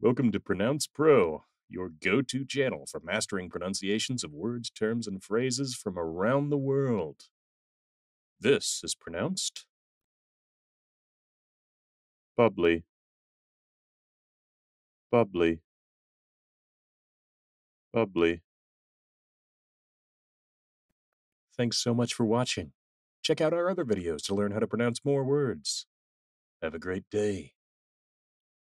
Welcome to Pronounce Pro, your go-to channel for mastering pronunciations of words, terms, and phrases from around the world. This is pronounced Bubly, Bubly, Bubly. Thanks so much for watching. Check out our other videos to learn how to pronounce more words. Have a great day.